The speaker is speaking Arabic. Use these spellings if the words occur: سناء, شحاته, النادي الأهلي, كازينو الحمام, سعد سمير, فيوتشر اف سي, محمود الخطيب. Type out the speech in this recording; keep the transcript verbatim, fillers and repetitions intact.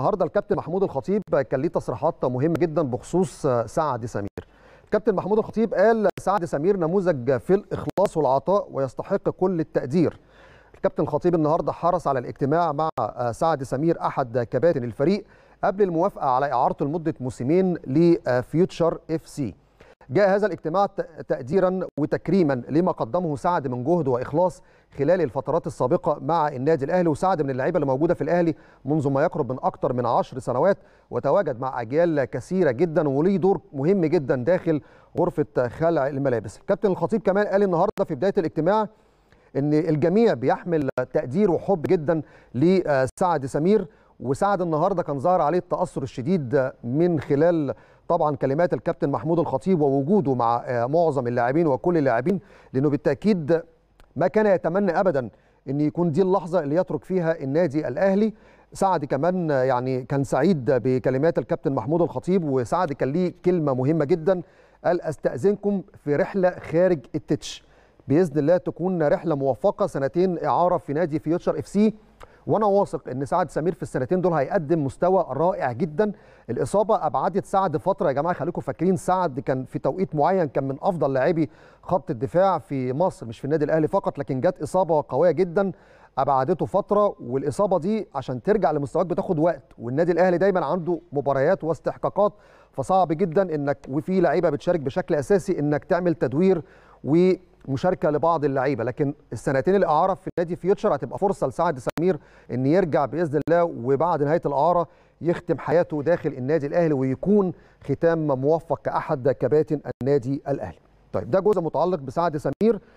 النهارده الكابتن محمود الخطيب كان ليه تصريحات مهمه جدا بخصوص سعد سمير. الكابتن محمود الخطيب قال سعد سمير نموذج في الاخلاص والعطاء ويستحق كل التقدير. الكابتن الخطيب النهارده حرص على الاجتماع مع سعد سمير احد كباتن الفريق قبل الموافقه على اعارته لمده موسمين لفيوتشر اف سي. جاء هذا الاجتماع تقديرا وتكريما لما قدمه سعد من جهد واخلاص خلال الفترات السابقه مع النادي الاهلي. وسعد من اللعيبه اللي موجوده في الاهلي منذ ما يقرب من اكثر من عشر سنوات، وتواجد مع اجيال كثيره جدا وليه دور مهم جدا داخل غرفه خلع الملابس. الكابتن الخطيب كمان قال النهارده في بدايه الاجتماع ان الجميع بيحمل تقدير وحب جدا لسعد سمير، وسعد النهارده كان ظاهر عليه التاثر الشديد من خلال طبعا كلمات الكابتن محمود الخطيب ووجوده مع معظم اللاعبين وكل اللاعبين، لانه بالتاكيد ما كان يتمنى ابدا ان يكون دي اللحظه اللي يترك فيها النادي الاهلي. سعد كمان يعني كان سعيد بكلمات الكابتن محمود الخطيب، وسعد كان ليه كلمه مهمه جدا، قال استاذنكم في رحله خارج التتش باذن الله تكون رحله موفقه، سنتين اعاره في نادي فيوتشر اف سي، وانا واثق ان سعد سمير في السنتين دول هيقدم مستوى رائع جدا. الاصابه ابعدت سعد فتره يا جماعه، خليكم فاكرين سعد كان في توقيت معين كان من افضل لاعبي خط الدفاع في مصر، مش في النادي الاهلي فقط، لكن جت اصابه قويه جدا ابعدته فتره، والاصابه دي عشان ترجع لمستواك بتاخد وقت، والنادي الاهلي دايما عنده مباريات واستحقاقات، فصعب جدا انك وفي لعيبه بتشارك بشكل اساسي انك تعمل تدوير و مشاركه لبعض اللعيبه. لكن السنتين الاعاره في نادي فيوتشر هتبقى فرصه لسعد سمير ان يرجع باذن الله، وبعد نهايه الاعاره يختم حياته داخل النادي الاهلي ويكون ختام موفق كاحد كباتن النادي الاهلي. طيب ده جزء متعلق بسعد سمير.